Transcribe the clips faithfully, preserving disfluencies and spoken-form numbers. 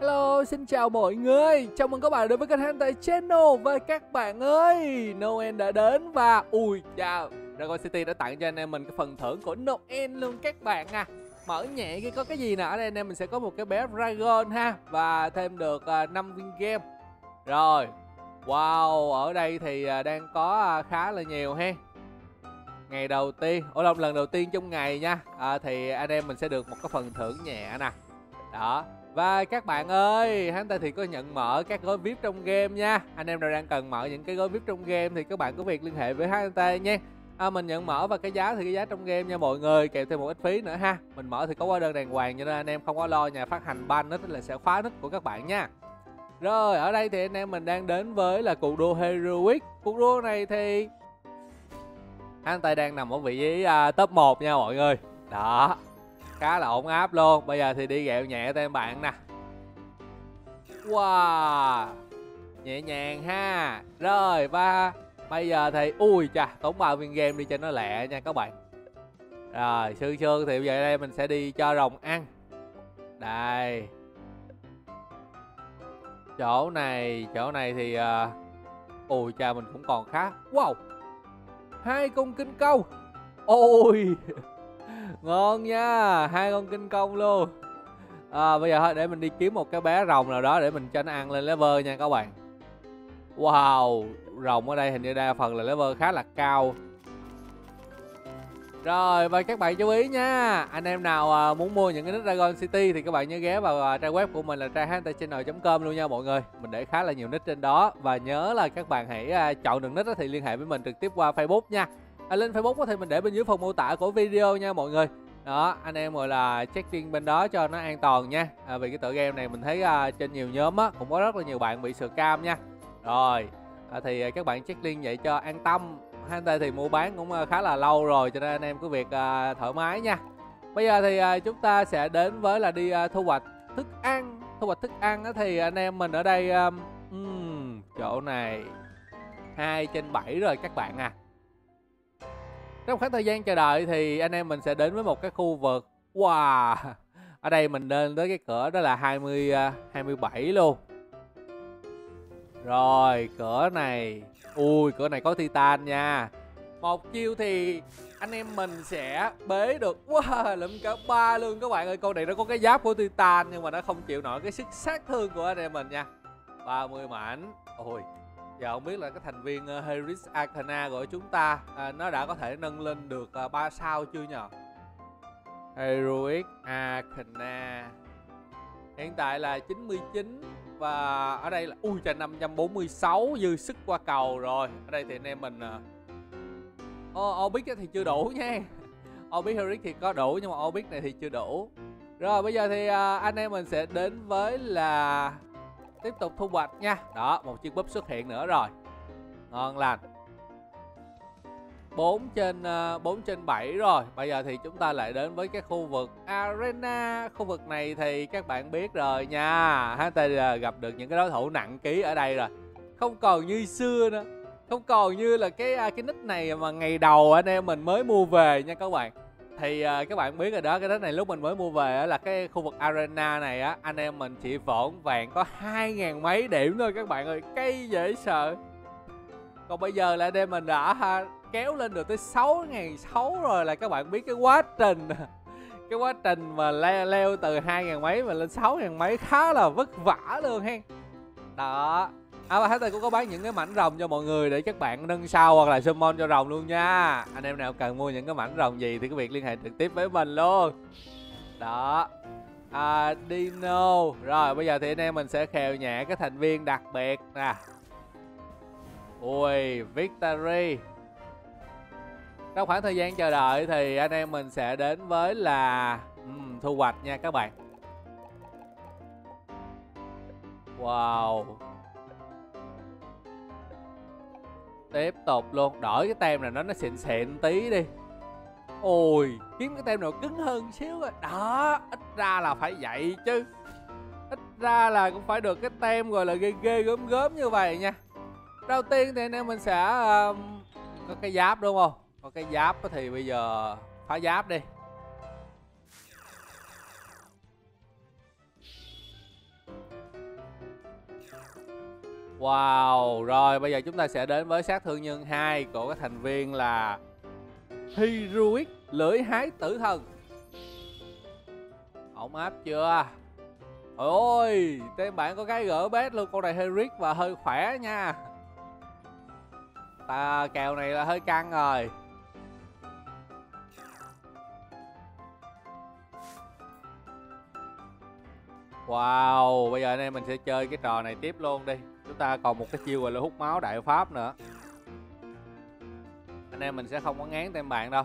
Hello, xin chào mọi người. Chào mừng các bạn đến với kênh hát en tê Channel. Và các bạn ơi, Noel đã đến và ui chào, Dragon City đã tặng cho anh em mình cái phần thưởng của Noel luôn các bạn à. Mở nhẹ cái có cái gì nè, ở đây anh em mình sẽ có một cái bé Dragon ha, và thêm được uh, năm viên game. Rồi, wow, ở đây thì uh, đang có uh, khá là nhiều ha. Ngày đầu tiên, ủa lộn, lần đầu tiên trong ngày nha, uh, thì anh em mình sẽ được một cái phần thưởng nhẹ nè. Đó. Và các bạn ơi, hắn ta thì có nhận mở các gói víp trong game nha. Anh em nào đang cần mở những cái gói víp trong game thì các bạn có việc liên hệ với hắn ta nha. À, mình nhận mở và cái giá thì cái giá trong game nha mọi người, kèm thêm một ít phí nữa ha. Mình mở thì có hóa đơn đàng hoàng cho nên anh em không có lo nhà phát hành ban nít là sẽ phá nít của các bạn nha. Rồi, ở đây thì anh em mình đang đến với là cuộc đua Heroic. Cuộc đua này thì hắn ta đang nằm ở vị trí uh, top một nha mọi người. Đó, khá là ổn áp luôn. Bây giờ thì đi gẹo nhẹ tên bạn nè. Wow, nhẹ nhàng ha. Rồi, và bây giờ thì ui chà, tốn bao viên game đi cho nó lẹ nha các bạn. Rồi, sương sương thì bây giờ đây mình sẽ đi cho rồng ăn. Đây, chỗ này, chỗ này thì uh, ui chà, mình cũng còn khá. Wow, hai con kinh câu. Ôi ngon nha, hai con kinh công luôn. À, bây giờ thôi để mình đi kiếm một cái bé rồng nào đó để mình cho nó ăn lên level nha các bạn. Wow, rồng ở đây hình như đa phần là level khá là cao. Rồi, và các bạn chú ý nha, anh em nào muốn mua những cái nick Dragon City thì các bạn nhớ ghé vào trang web của mình là trang hantachannel chấm com luôn nha mọi người. Mình để khá là nhiều nick trên đó. Và nhớ là các bạn hãy chọn được nick thì liên hệ với mình trực tiếp qua Facebook nha. À, lên Facebook có thể mình để bên dưới phần mô tả của video nha mọi người. Đó, anh em gọi là check in bên đó cho nó an toàn nha. À, vì cái tựa game này mình thấy à, trên nhiều nhóm á, cũng có rất là nhiều bạn bị scam nha. Rồi, à, thì các bạn check in vậy cho an tâm. hát en tê thì mua bán cũng khá là lâu rồi cho nên anh em cứ việc à, thoải mái nha. Bây giờ thì à, chúng ta sẽ đến với là đi à, thu hoạch thức ăn. Thu hoạch thức ăn á, thì anh em mình ở đây à, um, chỗ này hai trên bảy rồi các bạn à. Trong khoảng thời gian chờ đợi thì anh em mình sẽ đến với một cái khu vực. Wow, ở đây mình lên tới cái cửa đó là hai mươi, hai mươi bảy luôn. Rồi, cửa này, ui, cửa này có Titan nha. Một chiêu thì anh em mình sẽ bế được, wow, lụm cả ba luôn các bạn ơi. Con này nó có cái giáp của Titan nhưng mà nó không chịu nổi cái sức sát thương của anh em mình nha. Ba mươi mảnh, ôi. Giờ không biết là cái thành viên uh, Heroic Arcana của chúng ta uh, nó đã có thể nâng lên được uh, ba sao chưa nhờ? Heroic Arcana hiện tại là chín mươi chín. Và ở đây là ui trời, năm trăm bốn mươi sáu dư sức qua cầu rồi. Ở đây thì anh em mình uh, Obic thì chưa đủ nha. Obic Heroic thì có đủ nhưng mà Obic này thì chưa đủ. Rồi bây giờ thì uh, anh em mình sẽ đến với là tiếp tục thu hoạch nha. Đó, một chiếc búp xuất hiện nữa rồi. Ngon lành. bốn trên bảy rồi. Bây giờ thì chúng ta lại đến với cái khu vực Arena. Khu vực này thì các bạn biết rồi nha. hát tê gặp được những cái đối thủ nặng ký ở đây rồi. Không còn như xưa nữa. Không còn như là cái cái nick này mà ngày đầu anh em mình mới mua về nha các bạn. Thì các bạn biết rồi đó, cái đất này lúc mình mới mua về là cái khu vực Arena này á, anh em mình chỉ vỏn vẹn có hai ngàn mấy điểm thôi các bạn ơi, cây dễ sợ. Còn bây giờ là anh em mình đã ha, kéo lên được tới sáu ngàn sáu rồi, là các bạn biết cái quá trình cái quá trình mà leo, leo từ hai ngàn mấy mà lên sáu ngàn mấy khá là vất vả luôn hen. Đó. À, và hát tê cũng có bán những cái mảnh rồng cho mọi người để các bạn nâng sao hoặc là summon cho rồng luôn nha. Anh em nào cần mua những cái mảnh rồng gì thì cứ việc liên hệ trực tiếp với mình luôn. Đó, à, Dino. Rồi bây giờ thì anh em mình sẽ khèo nhẹ cái thành viên đặc biệt nè. Ui, Victory. Trong khoảng thời gian chờ đợi thì anh em mình sẽ đến với là uhm, thu hoạch nha các bạn. Wow, tiếp tục luôn, đổi cái tem này nó nó xịn xịn tí đi. Ôi, kiếm cái tem nào cứng hơn xíu rồi. Đó, ít ra là phải vậy chứ. Ít ra là cũng phải được cái tem gọi là ghê ghê gớm gớm như vậy nha. Đầu tiên thì anh em mình sẽ uh, có cái giáp đúng không? Có cái giáp thì bây giờ phá giáp đi. Wow, rồi bây giờ chúng ta sẽ đến với sát thương nhân hai của các thành viên là Heroic lưỡi hái tử thần. Ổn áp chưa? Ôi, tên bạn có cái gỡ bét luôn, con này Heroic và hơi khỏe nha. Ta kèo này là hơi căng rồi. Wow, bây giờ anh em mình sẽ chơi cái trò này tiếp luôn đi. Chúng ta còn một cái chiêu gọi là hút máu đại pháp nữa. Anh em mình sẽ không có ngán tên bạn đâu.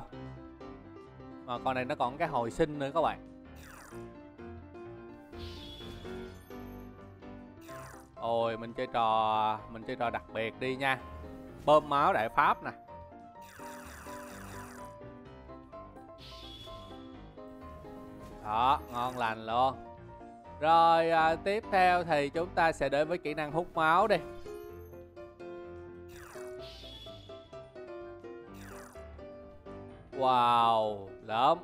Mà con này nó còn cái hồi sinh nữa các bạn. Ôi, mình chơi trò mình chơi trò đặc biệt đi nha. Bơm máu đại pháp nè. Đó, ngon lành luôn. Rồi à, tiếp theo thì chúng ta sẽ đến với kỹ năng hút máu đi. Wow, lắm.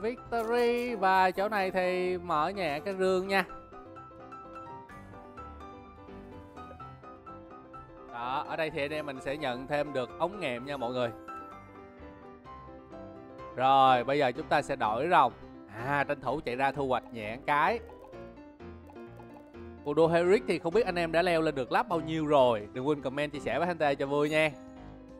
Victory, và chỗ này thì mở nhẹ cái rương nha. Đó, ở đây thì anh em mình sẽ nhận thêm được ống nghiệm nha mọi người. Rồi, bây giờ chúng ta sẽ đổi rồng. À, tranh thủ chạy ra thu hoạch nhẹ cái. Cuộc đua Heroic thì không biết anh em đã leo lên được lắp bao nhiêu rồi. Đừng quên comment, chia sẻ với hát en tê cho vui nha.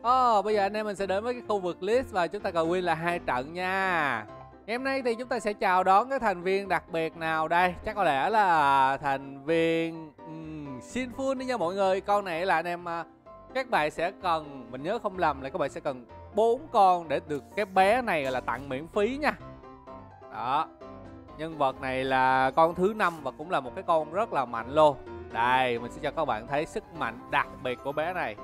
Ồ, oh, bây giờ anh em mình sẽ đến với cái khu vực list và chúng ta cần win là hai trận nha. Ngày hôm nay thì chúng ta sẽ chào đón cái thành viên đặc biệt nào đây. Chắc có lẽ là thành viên uhm, Sinful đi nha mọi người. Con này là anh em, các bạn sẽ cần, mình nhớ không lầm là các bạn sẽ cần bốn con để được cái bé này là tặng miễn phí nha. Đó, nhân vật này là con thứ năm và cũng là một cái con rất là mạnh luôn. Đây, mình sẽ cho các bạn thấy sức mạnh đặc biệt của bé này.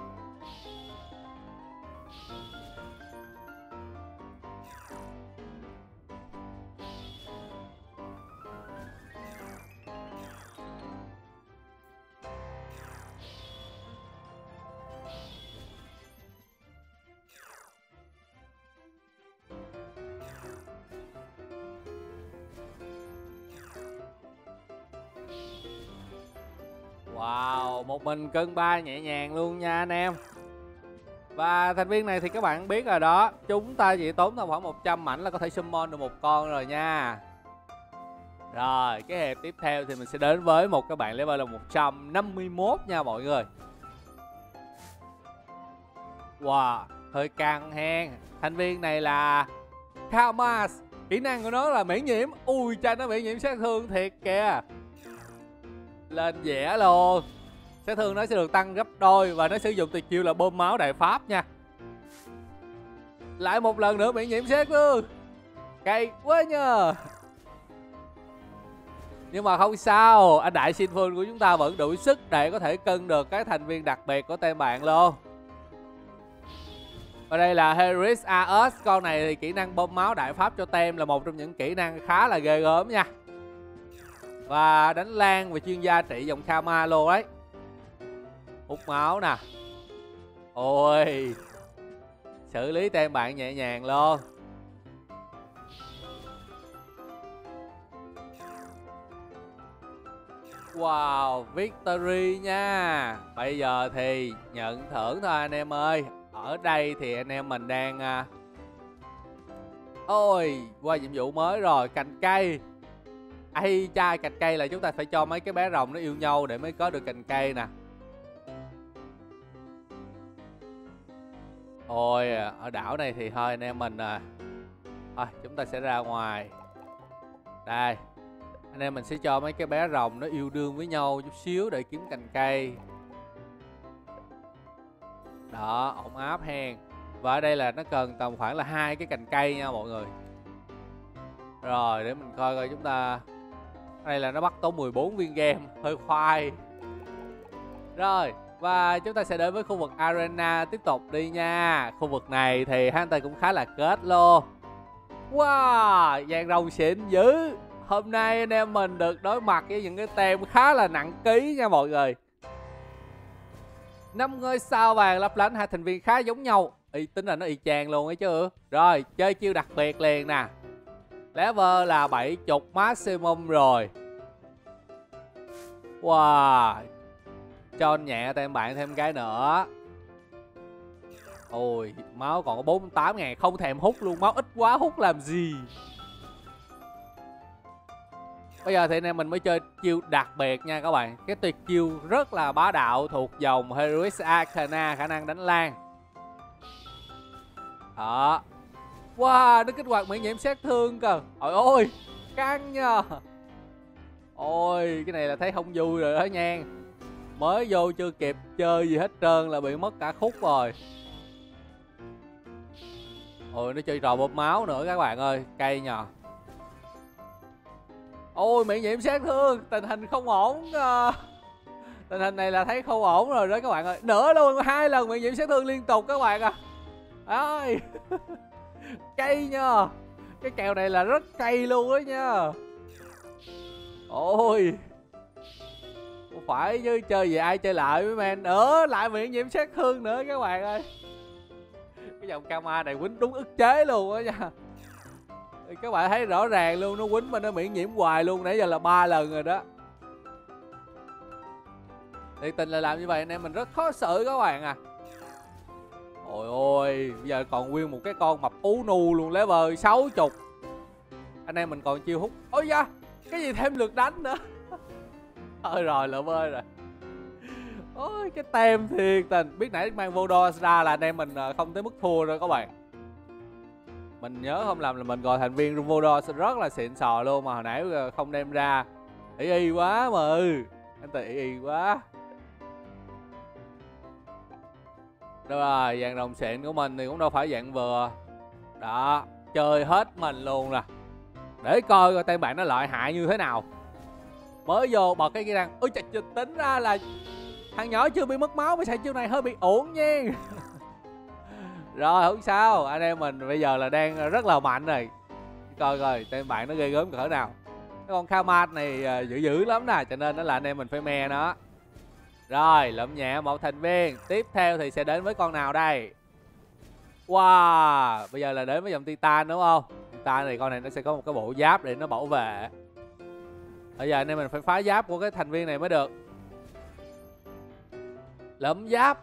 Wow, một mình cân ba nhẹ nhàng luôn nha anh em. Và thành viên này thì các bạn biết rồi đó, chúng ta chỉ tốn tầm khoảng một trăm mảnh là có thể summon được một con rồi nha. Rồi, cái hẹp tiếp theo thì mình sẽ đến với một các bạn level là một trăm năm mươi mốt nha mọi người. Wow, hơi căng hen. Thành viên này là Kama, kỹ năng của nó là miễn nhiễm. Ui cha, nó miễn nhiễm sát thương thiệt kìa. Lên dẻ luôn. Sát thương nó sẽ được tăng gấp đôi. Và nó sử dụng tuyệt chiêu là bơm máu đại pháp nha. Lại một lần nữa miễn nhiễm sát luôn. Cay quá nhờ. Nhưng mà không sao, anh đại Xin Phương của chúng ta vẫn đủ sức để có thể cân được cái thành viên đặc biệt của tên bạn luôn. Và đây là Harris, con này thì kỹ năng bơm máu đại pháp cho tem là một trong những kỹ năng khá là ghê gớm nha. Và đánh lan và chuyên gia trị dòng Kama luôn đấy. Hút máu nè. Ôi, xử lý tên bạn nhẹ nhàng luôn. Wow, victory nha. Bây giờ thì nhận thưởng thôi anh em ơi. Ở đây thì anh em mình đang, ôi, qua nhiệm vụ mới rồi. Cành cây. Ây cha, cành cây là chúng ta phải cho mấy cái bé rồng nó yêu nhau để mới có được cành cây nè. Ôi, ở đảo này thì thôi anh em mình à. Thôi, chúng ta sẽ ra ngoài. Đây, anh em mình sẽ cho mấy cái bé rồng nó yêu đương với nhau chút xíu để kiếm cành cây. Đó, ổn áp hen. Và ở đây là nó cần tầm khoảng là hai cái cành cây nha mọi người. Rồi, để mình coi coi chúng ta. Đây là nó bắt tốn mười bốn viên game. Hơi khoai. Rồi, và chúng ta sẽ đến với khu vực Arena tiếp tục đi nha. Khu vực này thì hát en tê cũng khá là kết luôn. Wow, vàng rồng xịn dữ. Hôm nay anh em mình được đối mặt với những cái tem khá là nặng ký nha mọi người. Năm ngôi sao vàng lấp lánh, hai thành viên khá giống nhau. Y tính là nó y chang luôn ấy chứ. Rồi, chơi chiêu đặc biệt liền nè. Level là bảy mươi maximum rồi. Wow, cho nhẹ thêm bạn thêm cái nữa. Ôi, máu còn có bốn mươi tám ngàn. Không thèm hút luôn, máu ít quá hút làm gì. Bây giờ thì anh em mình mới chơi chiêu đặc biệt nha các bạn. Cái tuyệt chiêu rất là bá đạo thuộc dòng Heroic Arcana, khả năng đánh lan. Đó. Wow, nó kích hoạt miễn nhiễm sát thương cơ. Ôi ôi, căng nha. Ôi, cái này là thấy không vui rồi đó nha. Mới vô chưa kịp chơi gì hết trơn là bị mất cả khúc rồi. Ôi, nó chơi trò bơm máu nữa các bạn ơi, cay nhờ. Ôi, miễn nhiễm sát thương, tình hình không ổn. À, tình hình này là thấy không ổn rồi đó các bạn ơi. Nữa luôn, hai lần miễn nhiễm sát thương liên tục các bạn à. Ôi, cay nha. Cái kèo này là rất cay luôn đó nha. Ôi, không phải chứ chơi gì ai chơi lại với men. Nữa, lại miễn nhiễm sát thương nữa các bạn ơi. Cái dòng Kama này quýnh đúng ức chế luôn á nha. Các bạn thấy rõ ràng luôn, nó quýnh mà nó miễn nhiễm hoài luôn, nãy giờ là ba lần rồi đó. Thiệt tình là làm như vậy anh em mình rất khó xử các bạn à. Ôi ôi, bây giờ còn nguyên một cái con mập ú nu luôn, level sáu mươi. Anh em mình còn chiêu hút. Ôi da, cái gì thêm lượt đánh nữa. Ôi rồi, lỡ bơi rồi. Ôi, cái tem thiệt tình. Biết nãy mang Vodos ra là anh em mình không tới mức thua rồi các bạn. Mình nhớ không làm là mình gọi thành viên Vodos rất là xịn sò luôn mà hồi nãy không đem ra. Ý y quá mà ừ. Anh tự ý y quá. Đúng rồi, dạng đồng xịn của mình thì cũng đâu phải dạng vừa. Đó, chơi hết mình luôn nè. Để coi coi tên bạn nó lợi hại như thế nào. Mới vô bật cái kỹ năng. Ôi trời, trời, tính ra là thằng nhỏ chưa bị mất máu mới xài chiêu này hơi bị uổng nha. Rồi không sao, anh em mình bây giờ là đang rất là mạnh rồi. Coi coi tên bạn nó ghê gớm cỡ nào. Cái con Khamat này dữ dữ lắm nè, cho nên đó là anh em mình phải me nó. Rồi lụm nhẹ một thành viên. Tiếp theo thì sẽ đến với con nào đây? Wow, bây giờ là đến với dòng Titan đúng không? Titan thì con này nó sẽ có một cái bộ giáp để nó bảo vệ. Bây giờ anh em mình phải phá giáp của cái thành viên này mới được. Lụm giáp.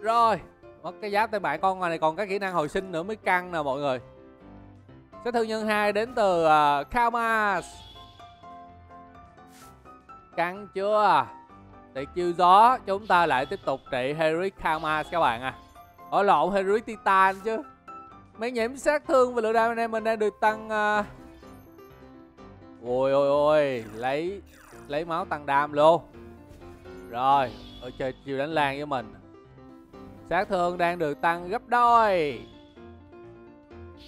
Rồi mất cái giáp tên bạn, con này còn cái kỹ năng hồi sinh nữa mới căng nè mọi người. Sát thương nhân hai đến từ uh, Kama. Căng chưa? Tuyệt chiêu gió. Chúng ta lại tiếp tục trị Heroic Kama các bạn à. Ở lộn Heroic Titan chứ. Mấy nhiễm sát thương và lượng đam anh em mình đang được tăng. uh... Ôi ôi ôi, lấy lấy máu tăng đam luôn. Rồi, ôi trời, chiều đánh lan với mình. Sát thương đang được tăng gấp đôi.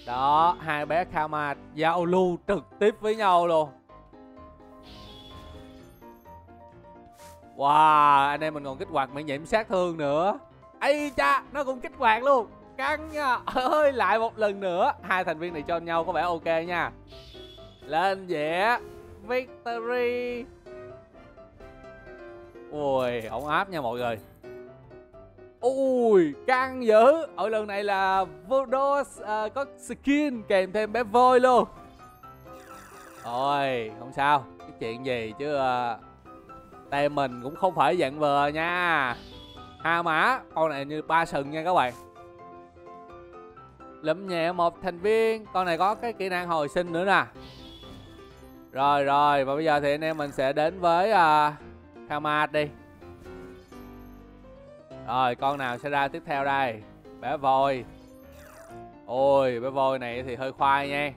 Đó, hai bé Kama giao lưu trực tiếp với nhau luôn. Wow, anh em mình còn kích hoạt miễn nhiễm sát thương nữa. Ây cha, nó cũng kích hoạt luôn. Căng nha. Ơi, lại một lần nữa. Hai thành viên này cho nhau có vẻ ok nha. Lên dĩa. Victory. Ui, ổn áp nha mọi người. Ui, căng dữ. Ở lần này là Vodos uh, có skin kèm thêm bé voi luôn. Ôi, không sao. Cái chuyện gì chứ uh, tay mình cũng không phải dạng vừa nha. Ha mã, con này như ba sừng nha các bạn. Lụm nhẹ một thành viên. Con này có cái kỹ năng hồi sinh nữa nè. Rồi rồi, và bây giờ thì anh em mình sẽ đến với uh, Kama đi. Rồi con nào sẽ ra tiếp theo đây? Bé voi. Ôi, bé voi này thì hơi khoai nha.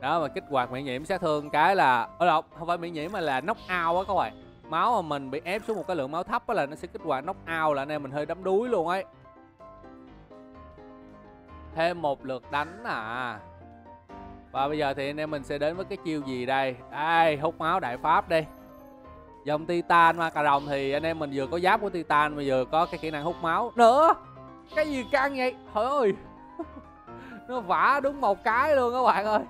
Đó, mà kích hoạt miễn nhiễm sát thương cái là ở lộn, không phải miễn nhiễm mà là knock out á các bạn. Máu mà mình bị ép xuống một cái lượng máu thấp á là nó sẽ kích hoạt knock out, là anh em mình hơi đấm đuối luôn ấy. Thêm một lượt đánh à. Và bây giờ thì anh em mình sẽ đến với cái chiêu gì đây? Đây, hút máu đại pháp đi. Dòng Titan mà cà rồng thì anh em mình vừa có giáp của Titan mà vừa có cái kỹ năng hút máu nữa. Cái gì căng vậy? Trời ơi. Nó vả đúng một cái luôn các bạn ơi.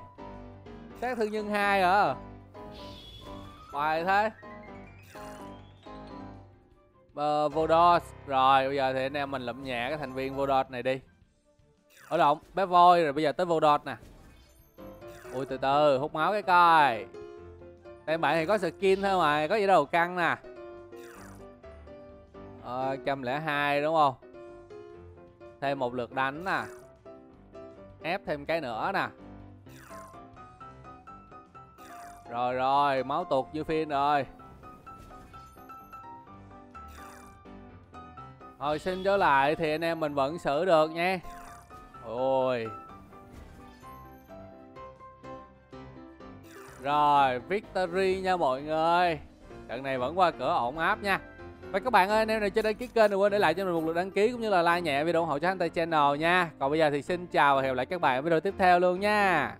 Sát thương nhân hai hả? Bài thế. Uh, Vodos. Rồi bây giờ thì anh em mình lụm nhẹ cái thành viên Vodos này đi. Ở lộn, bé voi rồi bây giờ tới Vodos nè. Ui từ từ, hút máu cái coi. Tên bạn thì có skin thôi mà, có gì đâu căng nè. Ờ, một không hai đúng không? Thêm một lượt đánh nè. Ép thêm cái nữa nè. Rồi rồi, máu tuột như phim rồi. Hồi sinh trở lại thì anh em mình vẫn xử được nha. Ôi. Rồi, victory nha mọi người. Trận này vẫn qua cửa ổn áp nha. Và các bạn ơi, anh em nào chưa đăng ký kênh đừng quên để lại cho mình một lượt đăng ký cũng như là like nhẹ video ủng hộ cho hát en tê Channel nha. Còn bây giờ thì xin chào và hẹn gặp lại các bạn ở video tiếp theo luôn nha.